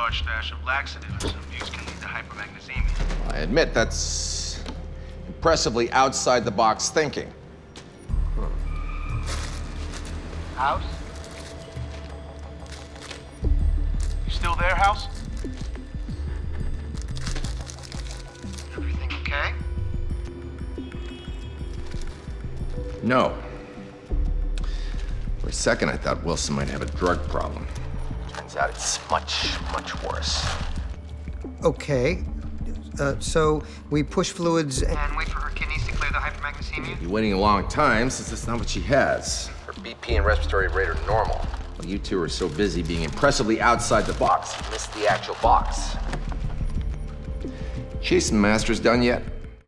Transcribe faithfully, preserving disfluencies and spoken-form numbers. large stash of laxatives and abuse can lead to hypermagnesemia. I admit that's impressively outside the box thinking. Hmm. House? You still there, House? Everything okay? No. For a second, I thought Wilson might have a drug problem. Turns out it's much, much worse. Okay. Uh, so we push fluids and, and wait for her kidneys to clear the hypermagnesemia? You're waiting a long time, since that's not what she has. Her B P and respiratory rate are normal. Well, you two are so busy being impressively outside the box, you missed the actual box. Jason Masters done yet?